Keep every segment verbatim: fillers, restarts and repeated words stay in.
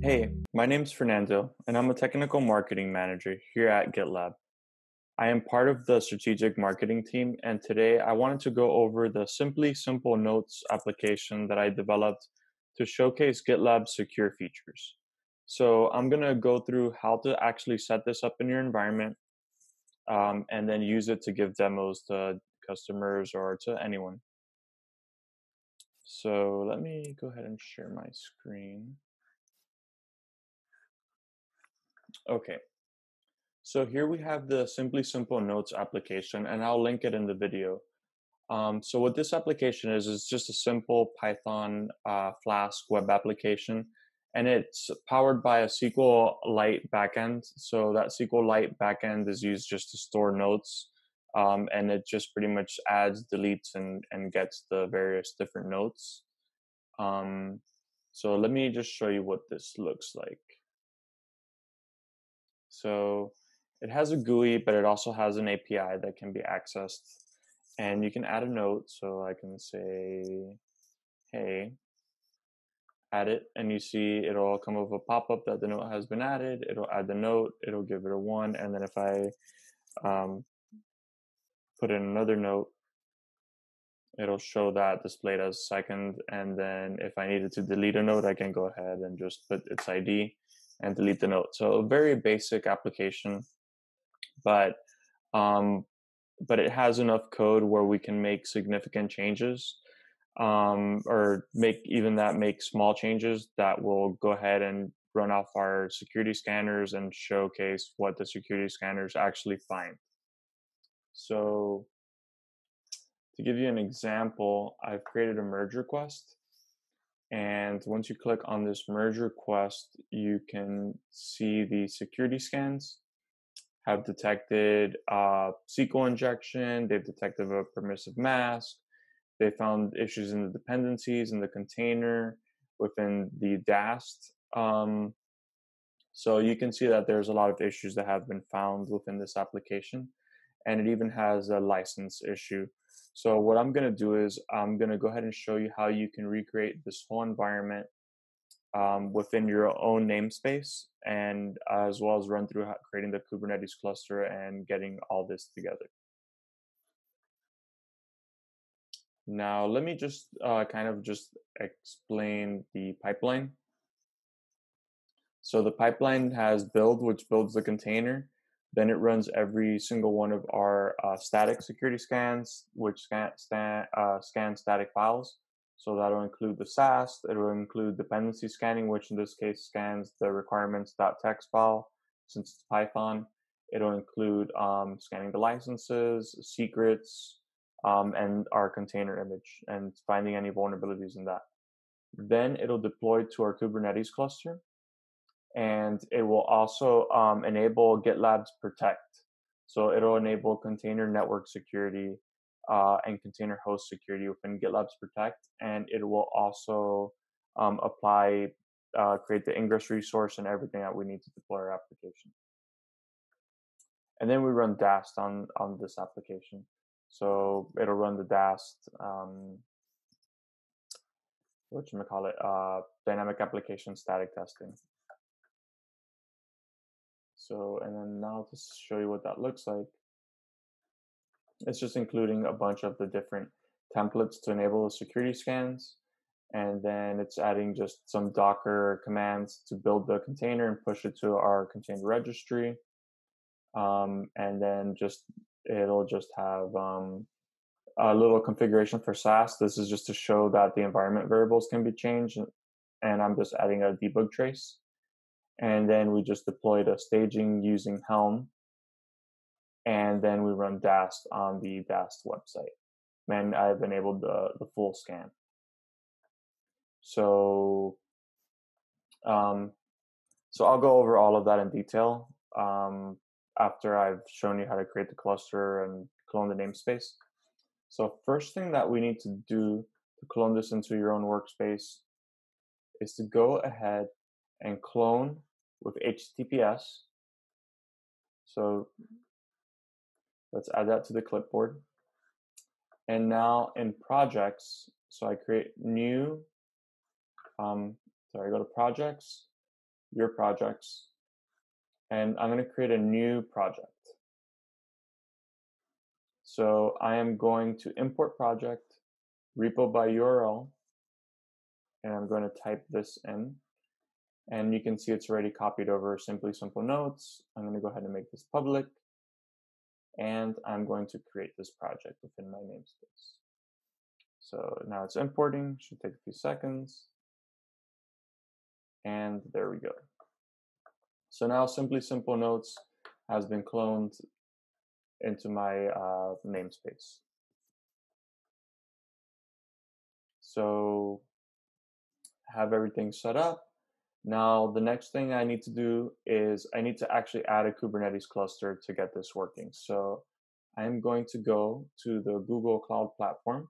Hey, my name's Fernando, and I'm a technical marketing manager here at GitLab. I am part of the strategic marketing team, and today I wanted to go over the Simply Simple Notes application that I developed to showcase GitLab's secure features. So I'm going to go through how to actually set this up in your environment, um, and then use it to give demos to customers or to anyone. So let me go ahead and share my screen. Okay, so here we have the Simply Simple Notes application, and I'll link it in the video. Um, so what this application is, is just a simple Python uh, Flask web application, and it's powered by a SQLite backend. So that SQLite backend is used just to store notes, um, and it just pretty much adds, deletes, and, and gets the various different notes. Um, so let me just show you what this looks like. So it has a G U I, but it also has an A P I that can be accessed, and you can add a note. So I can say, hey, add it, and you see it'll come up with a pop-up that the note has been added. It'll add the note, it'll give it a one. And then if I um, put in another note, it'll show that displayed as second. And then if I needed to delete a note, I can go ahead and just put its I D and delete the note. So a very basic application, but um, but it has enough code where we can make significant changes, um, or make even that make small changes that will go ahead and run off our security scanners and showcase what the security scanners actually find. So to give you an example, I've created a merge request. And once you click on this merge request, you can see the security scans have detected uh, S Q L injection. They've detected a permissive mask. They found issues in the dependencies in the container within the D A S T. Um, so you can see that there's a lot of issues that have been found within this application. And it even has a license issue. So what I'm going to do is I'm going to go ahead and show you how you can recreate this whole environment um, within your own namespace, and uh, as well as run through how, creating the Kubernetes cluster and getting all this together. Now, let me just uh, kind of just explain the pipeline. So the pipeline has build, which builds the container. Then it runs every single one of our uh, static security scans, which scan, stan, uh, scan static files. So that'll include the S A S, it'll include dependency scanning, which in this case scans the requirements.txt file, since it's Python. It'll include um, scanning the licenses, secrets, um, and our container image, and finding any vulnerabilities in that. Then it'll deploy to our Kubernetes cluster. And it will also um, enable GitLab's protect. So it'll enable container network security uh, and container host security within GitLab's protect. And it will also um, apply, uh, create the ingress resource and everything that we need to deploy our application. And then we run D A S T on, on this application. So it'll run the D A S T, um, whatchamacallit, uh, dynamic application static testing. So, and then now to show you what that looks like, it's just including a bunch of the different templates to enable the security scans. And then it's adding just some Docker commands to build the container and push it to our container registry. Um, and then just, it'll just have um, a little configuration for S A S. This is just to show that the environment variables can be changed. And I'm just adding a debug trace. And then we just deployed a staging using Helm. And then we run D A S T on the D A S T website. And I've enabled the, the full scan. So, um, so I'll go over all of that in detail um, after I've shown you how to create the cluster and clone the namespace. So first thing that we need to do to clone this into your own workspace is to go ahead and clone with H T T P S. So let's add that to the clipboard. And now in projects, so I create new, um, sorry, I go to projects, your projects, and I'm going to create a new project. So I am going to import project, repo by U R L, and I'm going to type this in. And you can see it's already copied over Simply Simple Notes. I'm going to go ahead and make this public. And I'm going to create this project within my namespace. So now it's importing, should take a few seconds. And there we go. So now Simply Simple Notes has been cloned into my uh, namespace. So have everything set up. Now, the next thing I need to do is I need to actually add a Kubernetes cluster to get this working. So I'm going to go to the Google Cloud Platform.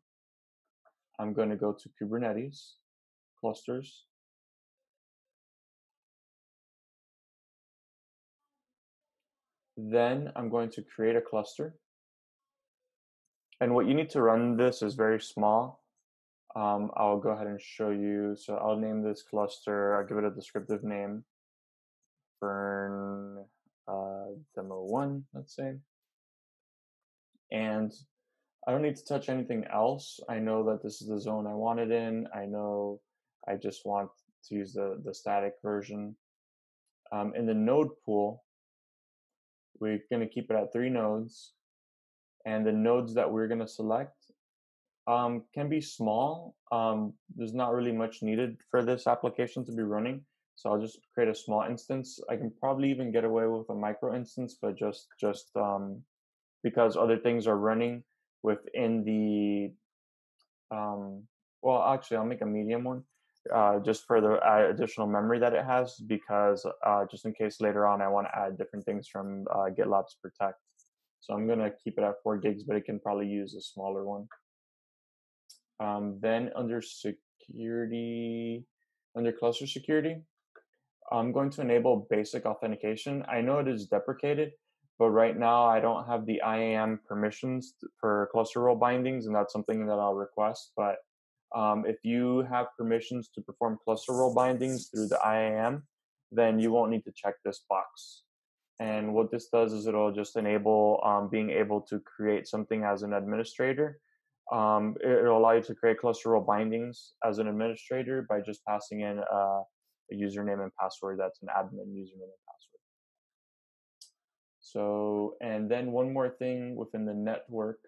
I'm going to go to Kubernetes clusters. Then I'm going to create a cluster. And what you need to run this is very small. Um, I'll go ahead and show you. So I'll name this cluster. I'll give it a descriptive name. Fern uh, demo one, let's say. And I don't need to touch anything else. I know that this is the zone I want it in. I know I just want to use the, the static version. Um, in the node pool, we're going to keep it at three nodes. And the nodes that we're going to select um, can be small. Um, there's not really much needed for this application to be running. So I'll just create a small instance. I can probably even get away with a micro instance, but just, just um, because other things are running within the, um, well, actually, I'll make a medium one uh, just for the uh, additional memory that it has, because uh, just in case later on I want to add different things from uh, GitLab's Protect. So I'm going to keep it at four gigs, but it can probably use a smaller one. Um, then under security, under cluster security, I'm going to enable basic authentication. I know it is deprecated, but right now I don't have the I A M permissions for cluster role bindings, and that's something that I'll request. But um, if you have permissions to perform cluster role bindings through the I A M, then you won't need to check this box. And what this does is it'll just enable um, being able to create something as an administrator. Um, it'll allow you to create cluster role bindings as an administrator by just passing in a, a username and password that's an admin username and password. So, and then one more thing within the network.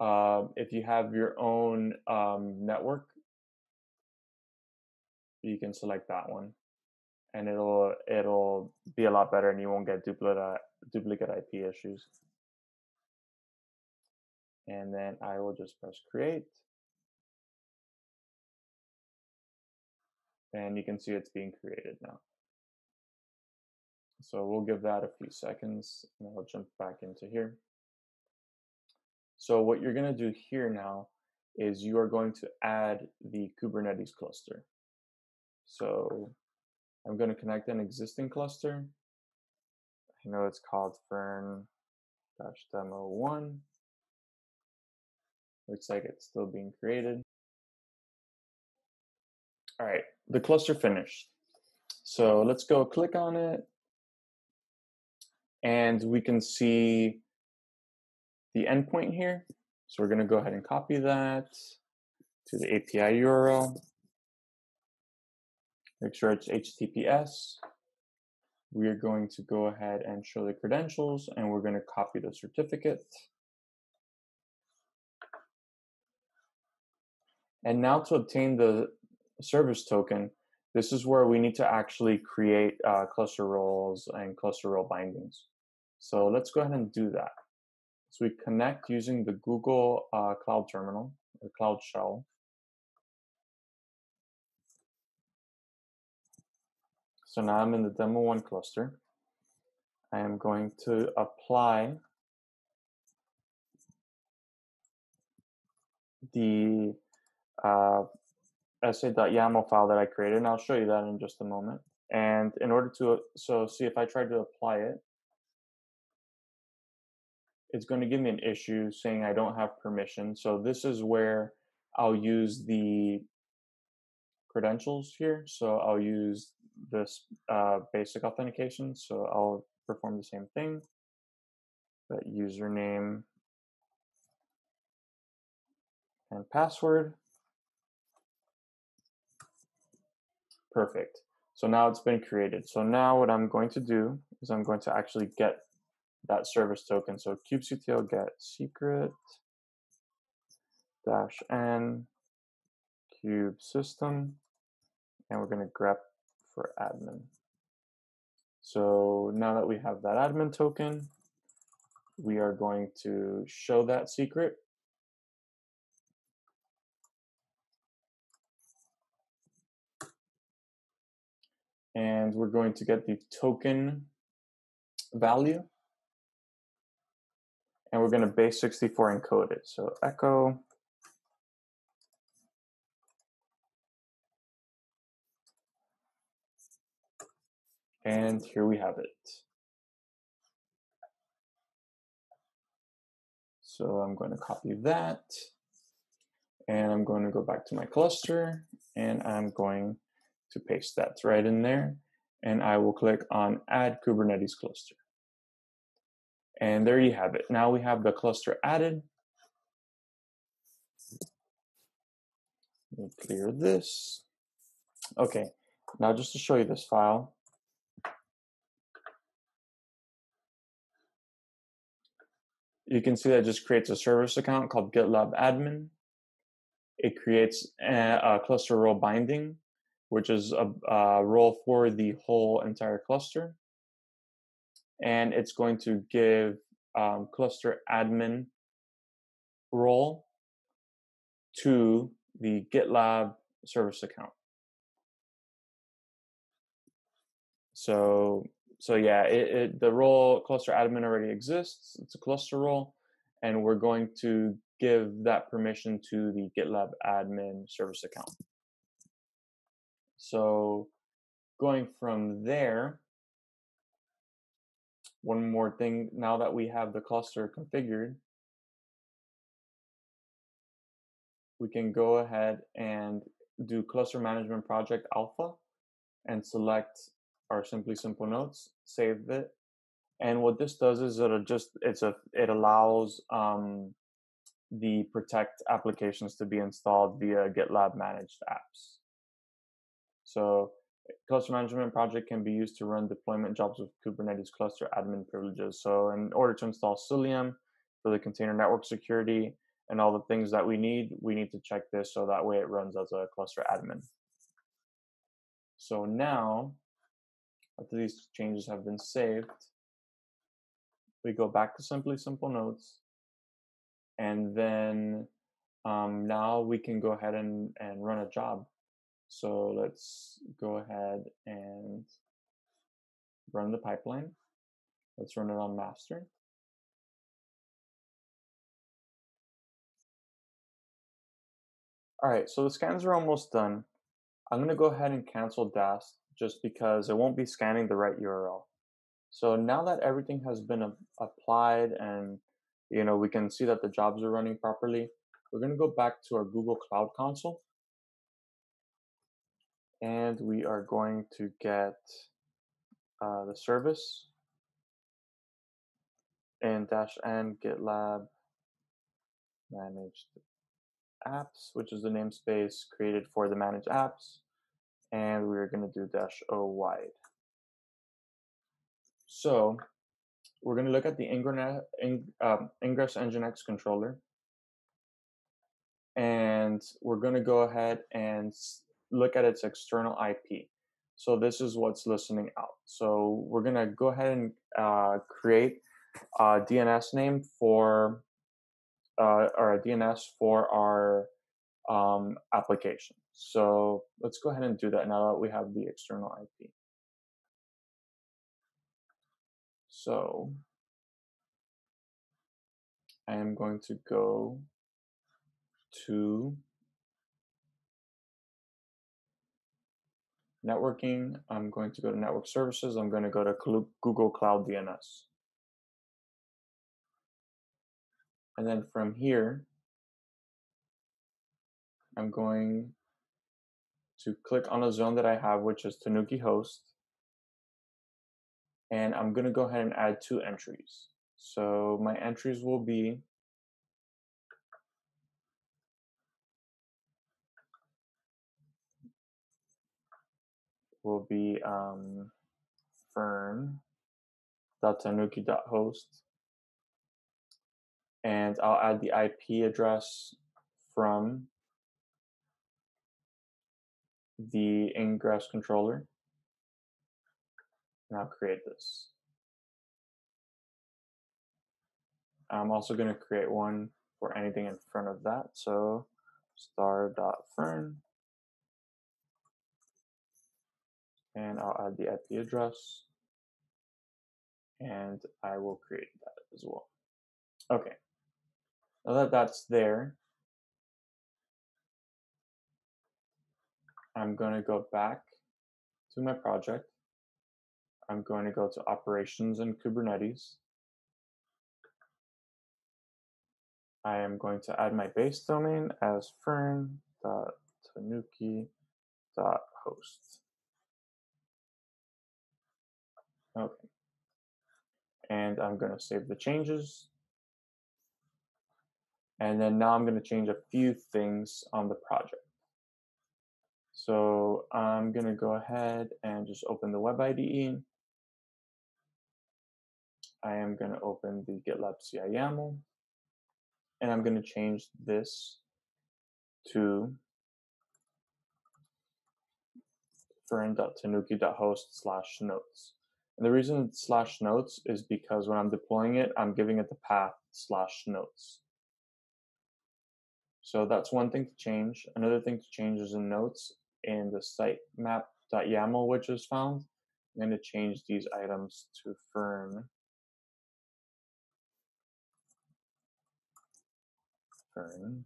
Uh, if you have your own um, network, you can select that one, and it'll it'll be a lot better, and you won't get duplicate duplicate I P issues. And then I will just press create, and you can see it's being created now. So we'll give that a few seconds, and I'll jump back into here. So what you're going to do here now is you are going to add the Kubernetes cluster. So I'm going to connect an existing cluster. I know it's called fern dash demo one. Looks like it's still being created. All right, the cluster finished. So let's go click on it. And we can see the endpoint here. So we're going to go ahead and copy that to the A P I U R L. Make sure it's H T T P S. We are going to go ahead and show the credentials, and we're going to copy the certificate. And now to obtain the service token, this is where we need to actually create uh, cluster roles and cluster role bindings. So let's go ahead and do that. So we connect using the Google uh, Cloud Terminal, or Cloud Shell. So now I'm in the demo one cluster. I am going to apply the uh, S A dot yaml file that I created, and I'll show you that in just a moment. And in order to, so see if I try to apply it, it's going to give me an issue saying I don't have permission. So this is where I'll use the credentials here. So I'll use this uh, basic authentication. So I'll perform the same thing. That username and password. Perfect. So now it's been created. So now what I'm going to do is I'm going to actually get that service token. So kubectl get secret dash n kube system, and we're going to grep for admin. So now that we have that admin token, we are going to show that secret. And we're going to get the token value. And we're going to base sixty-four encode it. So echo and here we have it. So I'm going to copy that, and I'm going to go back to my cluster, and I'm going to paste that right in there, and I will click on Add Kubernetes Cluster. And there you have it. Now we have the cluster added. Let me clear this. Okay, now just to show you this file, you can see that it just creates a service account called GitLab admin. It creates a, a cluster role binding, which is a, a role for the whole entire cluster. And it's going to give um, cluster admin role to the GitLab service account. So So yeah, it, it, the role cluster admin already exists. It's a cluster role, and we're going to give that permission to the GitLab admin service account. So going from there, one more thing, now that we have the cluster configured, we can go ahead and do cluster management project alpha and select our Simply Simple Notes, save it. And what this does is it'll just, it's a, it allows um, the protect applications to be installed via GitLab managed apps. So cluster management project can be used to run deployment jobs with Kubernetes cluster admin privileges. So in order to install Cilium for the container network security and all the things that we need, we need to check this so that way it runs as a cluster admin. So now, after these changes have been saved, we go back to Simply Simple Notes, and then um, now we can go ahead and, and run a job. So let's go ahead and run the pipeline. Let's run it on master. All right, so the scans are almost done. I'm gonna go ahead and cancel DAST, just because it won't be scanning the right U R L. So now that everything has been applied and you know we can see that the jobs are running properly, we're gonna go back to our Google Cloud Console, and we are going to get uh, the service and dash n GitLab managed apps, which is the namespace created for the managed apps. And we're going to do dash o wide. So we're going to look at the ingress, ing, um, ingress nginx controller. And we're going to go ahead and look at its external I P. So this is what's listening out. So we're going to go ahead and uh, create a D N S name for, uh, or a D N S for our um, application. So let's go ahead and do that now that we have the external I P. So I am going to go to networking. I'm going to go to network services. I'm going to go to Google Cloud D N S. And then from here, I'm going to click on a zone that I have, which is Tanuki Host. And I'm going to go ahead and add two entries. So my entries will be will be um, fern dot tanuki dot host, and I'll add the I P address from the ingress controller, and I'll create this. I'm also going to create one for anything in front of that. So star dot fern, and I'll add the I P address, and I will create that as well. Okay, now that that's there, I'm going to go back to my project. I'm going to go to operations in Kubernetes. I am going to add my base domain as fern dot tanuki dot host. Okay. And I'm going to save the changes. And then now I'm going to change a few things on the project. So I'm going to go ahead and just open the web I D E. I am going to open the GitLab C I YAML. And I'm going to change this to fern dot tanuki dot host slash notes. And the reason it's slash notes is because when I'm deploying it, I'm giving it the path slash notes. So that's one thing to change. Another thing to change is in notes in the sitemap dot yaml, which is found. I'm going to change these items to fern. Fern.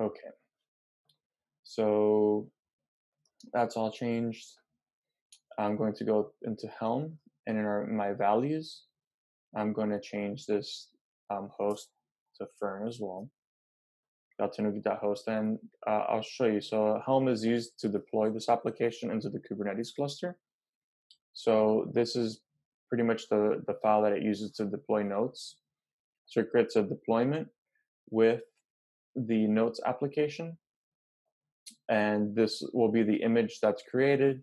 Okay, so that's all changed. I'm going to go into Helm, and in our, my values, I'm going to change this um, host to Fern as well. .tanuki.host, and uh, I'll show you. So Helm is used to deploy this application into the Kubernetes cluster. So this is pretty much the, the file that it uses to deploy nodes. So it creates a deployment with the notes application, and this will be the image that's created.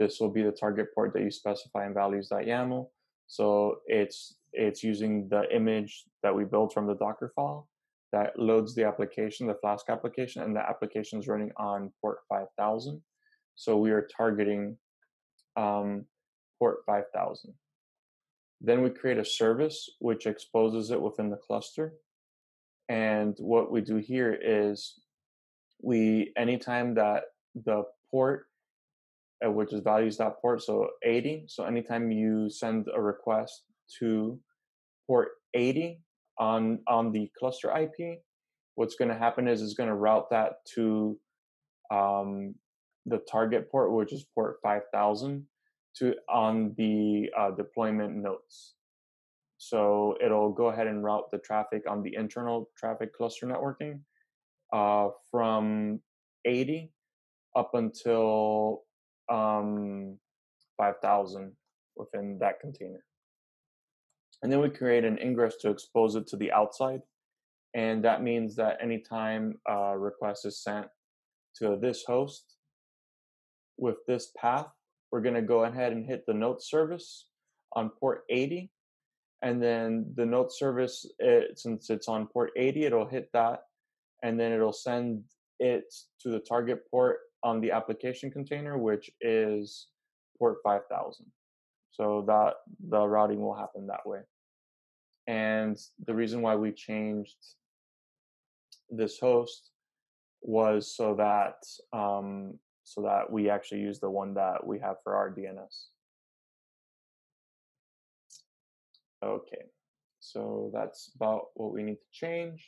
This will be the target port that you specify in values dot yaml. So it's it's using the image that we built from the Docker file that loads the application, the Flask application, and the application is running on port five thousand. So we are targeting um, port five thousand. Then we create a service which exposes it within the cluster. And what we do here is we, anytime that the port, which is values dot port, so eighty, so anytime you send a request to port eighty on, on the cluster I P, what's going to happen is it's going to route that to um, the target port, which is port five thousand, to on the uh, deployment nodes. So it'll go ahead and route the traffic on the internal traffic cluster networking uh, from eighty up until um, five thousand within that container. And then we create an ingress to expose it to the outside. And that means that anytime a request is sent to this host with this path, we're going to go ahead and hit the nodes service on port eighty. And then the node service, it, since it's on port eighty, it'll hit that, and then it'll send it to the target port on the application container, which is port five thousand. So that the routing will happen that way. And the reason why we changed this host was so that um, so that we actually use the one that we have for our D N S. Okay, so that's about what we need to change.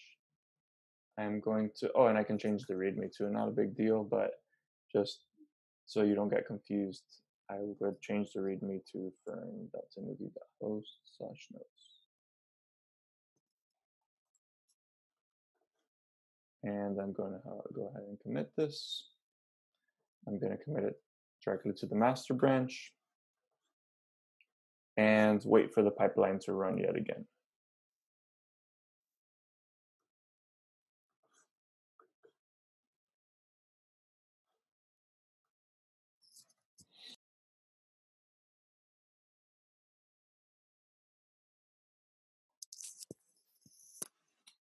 I'm going to, oh, and I can change the README too, not a big deal, but just so you don't get confused I would change the readme to fern.tanuki.host slash notes. And I'm going to go ahead and commit this. I'm going to commit it directly to the master branch and wait for the pipeline to run yet again.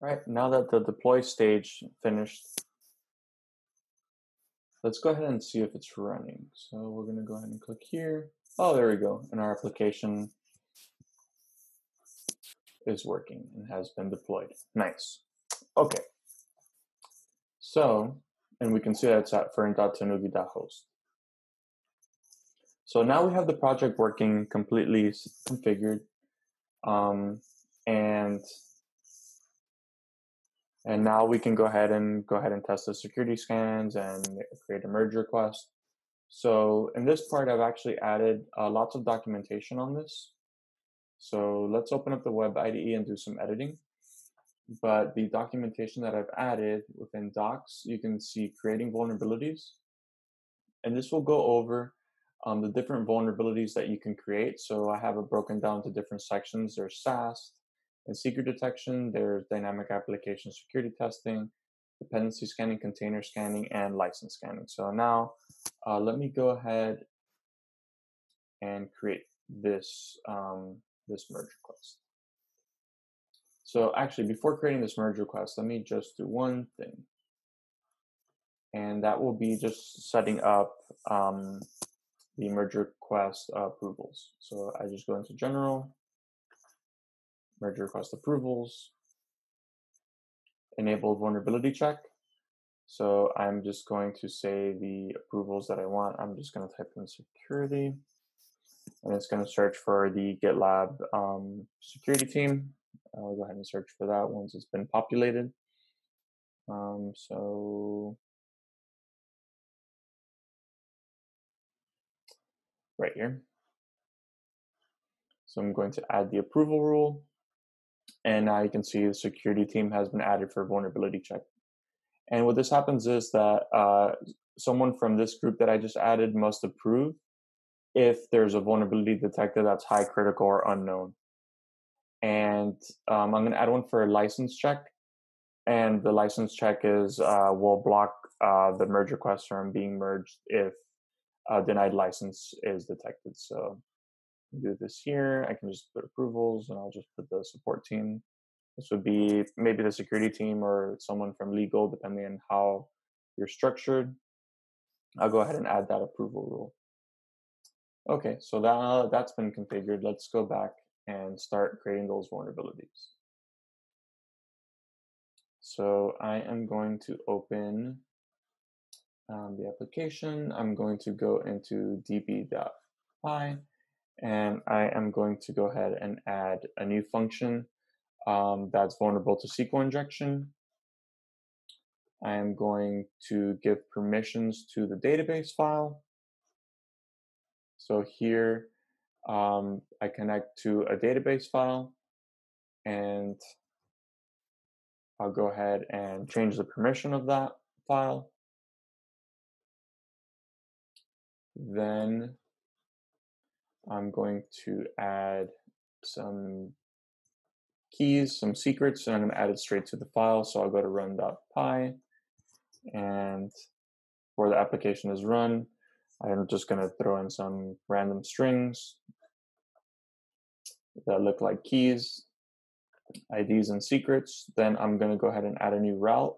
All right, now that the deploy stage finished, let's go ahead and see if it's running. So we're gonna go ahead and click here. Oh, there we go. And our application is working and has been deployed. Nice. Okay. So, and we can see that it's at fern.tanuki.host. So now we have the project working, completely configured, um, and And now we can go ahead and go ahead and test the security scans and create a merge request. So in this part, I've actually added uh, lots of documentation on this. So let's open up the web I D E and do some editing. But the documentation that I've added within docs, you can see creating vulnerabilities. And this will go over um, the different vulnerabilities that you can create. So I have it broken down to different sections. There's S A S, and secret detection, there's dynamic application security testing, dependency scanning, container scanning, and license scanning. So now uh, let me go ahead and create this, um, this merge request. So actually, before creating this merge request, let me just do one thing. And that will be just setting up um, the merge request uh, approvals. So I just go into general, merge request approvals, enable vulnerability check. So I'm just going to say the approvals that I want. I'm just going to type in security, and it's going to search for the GitLab um, security team. I'll go ahead and search for that once it's been populated. Um, so right here. So I'm going to add the approval rule. And now you can see the security team has been added for vulnerability check. And what this happens is that uh, someone from this group that I just added must approve if there's a vulnerability detected that's high, critical, or unknown. And um, I'm going to add one for a license check. And the license check is uh, will block uh, the merge request from being merged if a denied license is detected. So do this here. I can just put approvals, and I'll just put the support team. This would be maybe the security team or someone from legal, depending on how you're structured. I'll go ahead and add that approval rule. Okay, so that, that's been configured. Let's go back and start creating those vulnerabilities. So I am going to open um, the application. I'm going to go into db.py. And I am going to go ahead and add a new function um, that's vulnerable to S Q L injection. I am going to give permissions to the database file. So here um, I connect to a database file, and I'll go ahead and change the permission of that file. Then I'm going to add some keys, some secrets, and I'm going to add it straight to the file. So I'll go to run.py, and before the application is run, I'm just going to throw in some random strings that look like keys, I Ds, and secrets. Then I'm going to go ahead and add a new route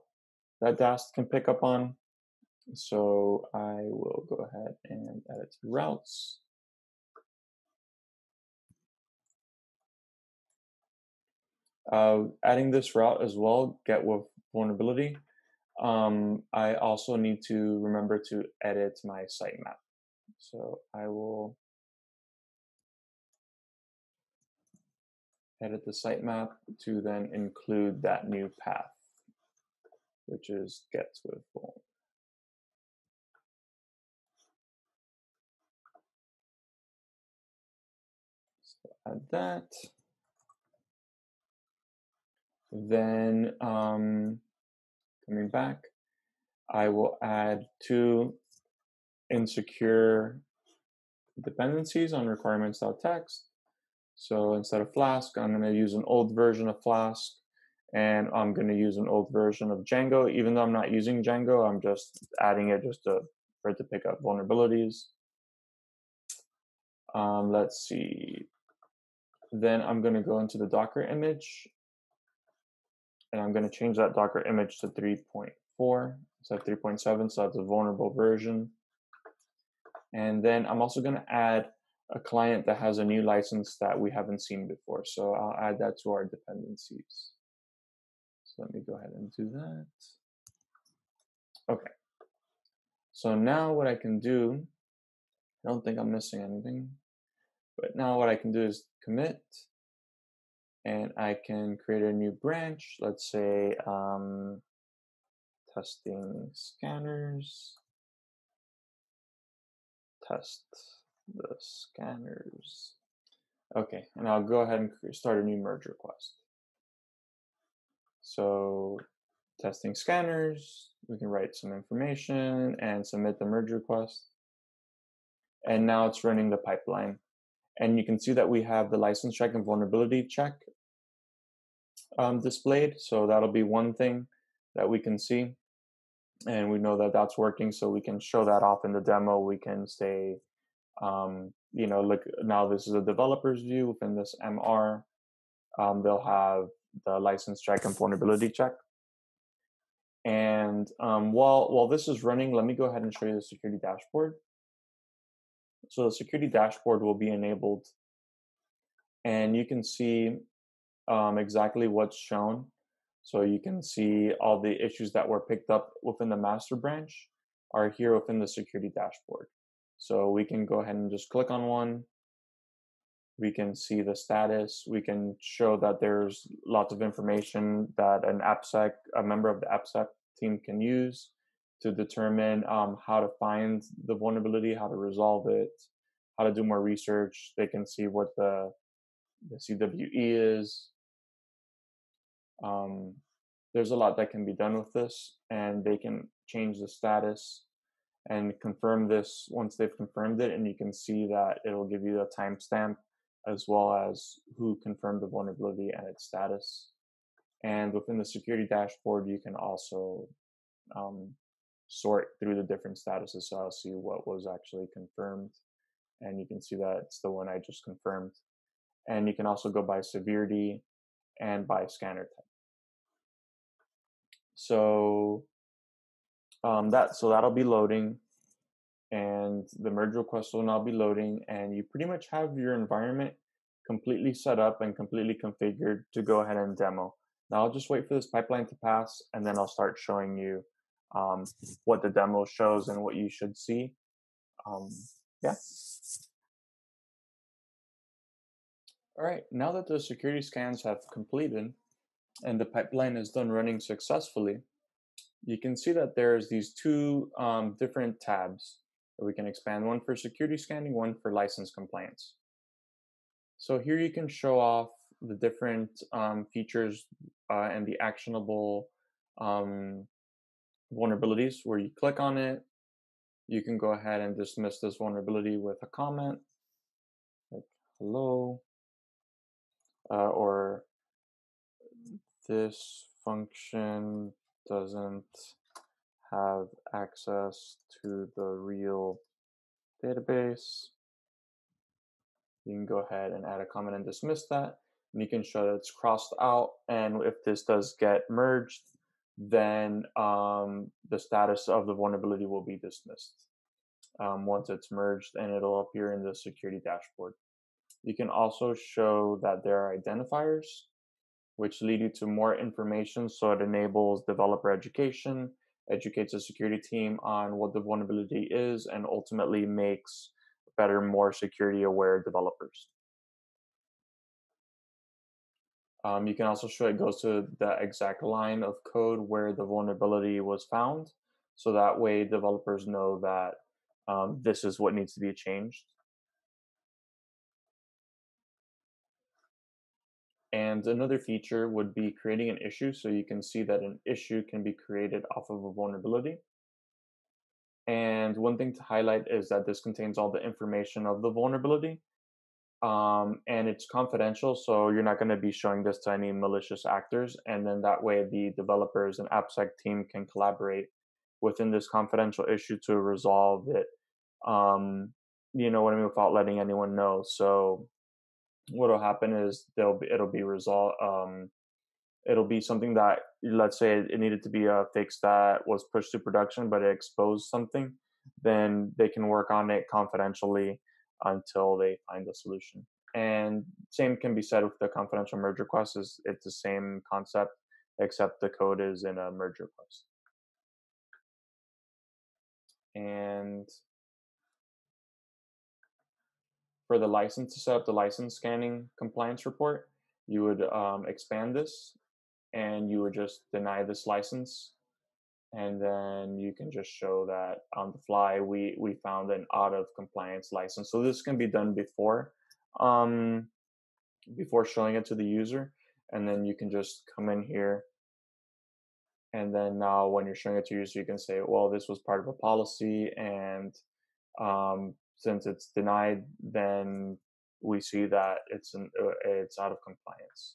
that DAST can pick up on. So I will go ahead and add it to routes. Uh, adding this route as well, get with vulnerability. Um, I also need to remember to edit my sitemap. So I will edit the sitemap to then include that new path, which is get with vuln. So add that. Then um, coming back, I will add two insecure dependencies on requirements.txt. So instead of Flask, I'm going to use an old version of Flask, and I'm going to use an old version of Django. Even though I'm not using Django, I'm just adding it just to, for it to pick up vulnerabilities. Um, let's see. Then I'm going to go into the Docker image, and I'm going to change that Docker image to three point four instead of three point seven, so that's a vulnerable version. And then I'm also going to add a client that has a new license that we haven't seen before. So I'll add that to our dependencies. So let me go ahead and do that. Okay. So now what I can do, I don't think I'm missing anything, but now what I can do is commit, and I can create a new branch. Let's say um, testing scanners. Test the scanners. Okay, and I'll go ahead and start a new merge request. So testing scanners, we can write some information and submit the merge request. And now it's running the pipeline. And you can see that we have the license check and vulnerability check um, displayed. So that'll be one thing that we can see. And we know that that's working, so we can show that off in the demo. We can say, um, you know, look, now this is a developer's view within this M R. Um, they'll have the license check and vulnerability check. And um, while, while this is running, let me go ahead and show you the security dashboard. So the security dashboard will be enabled, and you can see um, exactly what's shown. So you can see all the issues that were picked up within the master branch are here within the security dashboard. So we can go ahead and just click on one. We can see the status. We can show that there's lots of information that an AppSec, a member of the AppSec team can use to determine um, how to find the vulnerability, how to resolve it, how to do more research. They can see what the, the C W E is. Um, there's a lot that can be done with this, and they can change the status and confirm this once they've confirmed it. And you can see that it'll give you a timestamp as well as who confirmed the vulnerability and its status. And within the security dashboard, you can also um, sort through the different statuses. So I'll see what was actually confirmed. And you can see that it's the one I just confirmed. And you can also go by severity and by scanner type. So um, that so that'll be loading, and the merge request will now be loading, and you pretty much have your environment completely set up and completely configured to go ahead and demo. Now I'll just wait for this pipeline to pass, and then I'll start showing you um, what the demo shows and what you should see. Um, yeah. All right, now that the security scans have completed and the pipeline is done running successfully, you can see that there's these two um, different tabs that we can expand, one for security scanning, one for license compliance. So here you can show off the different um, features uh, and the actionable um, vulnerabilities where you click on it. You can go ahead and dismiss this vulnerability with a comment, like hello. Uh, or this function doesn't have access to the real database. You can go ahead and add a comment and dismiss that. And you can show that it's crossed out. And if this does get merged, then um, the status of the vulnerability will be dismissed um, once it's merged, and it'll appear in the security dashboard. You can also show that there are identifiers, which lead you to more information. So it enables developer education, educates the security team on what the vulnerability is, and ultimately makes better, more security-aware developers. Um, you can also show it goes to the exact line of code where the vulnerability was found. So that way developers know that um, this is what needs to be changed. And another feature would be creating an issue. So you can see that an issue can be created off of a vulnerability. And one thing to highlight is that this contains all the information of the vulnerability. Um, and it's confidential, so you're not going to be showing this to any malicious actors. And then that way the developers and AppSec team can collaborate within this confidential issue to resolve it. Um, you know what I mean? Without letting anyone know. So what will happen is they'll be, it'll be resolved. Um, it'll be something that, let's say it needed to be a fix that was pushed to production, but it exposed something, then they can work on it confidentially until they find a solution. And same can be said with the confidential merge request. Is it's the same concept, except the code is in a merge request. And for the license to set up the license scanning compliance report, you would um, expand this and you would just deny this license. And then you can just show that on the fly, we, we found an out of compliance license. So this can be done before, um, before showing it to the user. And then you can just come in here. And then now when you're showing it to user, you can say, well, this was part of a policy. And um, since it's denied, then we see that it's, an, uh, it's out of compliance.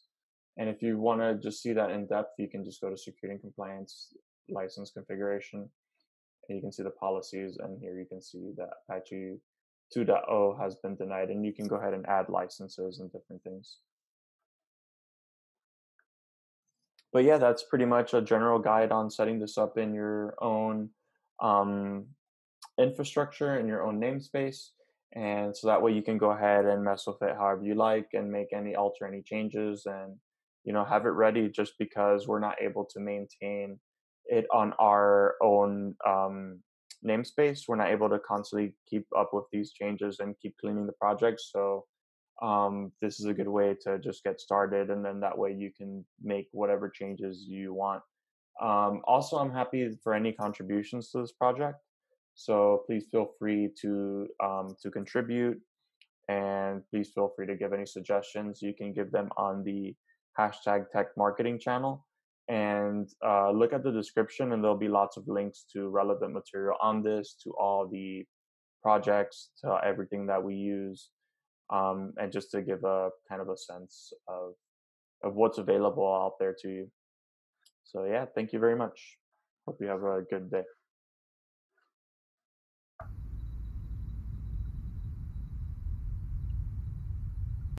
And if you want to just see that in depth, you can just go to security and compliance, license configuration, and you can see the policies, and here you can see that Apache two point oh has been denied, and you can go ahead and add licenses and different things. But yeah, that's pretty much a general guide on setting this up in your own um, infrastructure, in your own namespace, and so that way you can go ahead and mess with it however you like and make any alter any changes, and you know, have it ready, just because we're not able to maintain it on our own um, namespace. We're not able to constantly keep up with these changes and keep cleaning the project. So um, this is a good way to just get started. And then that way you can make whatever changes you want. Um, also, I'm happy for any contributions to this project. So please feel free to, um, to contribute, and please feel free to give any suggestions. You can give them on the hashtag tech marketing channel. And uh, look at the description, and there'll be lots of links to relevant material on this, to all the projects, to everything that we use, um, and just to give a kind of a sense of, of what's available out there to you. So yeah, thank you very much. Hope you have a good day.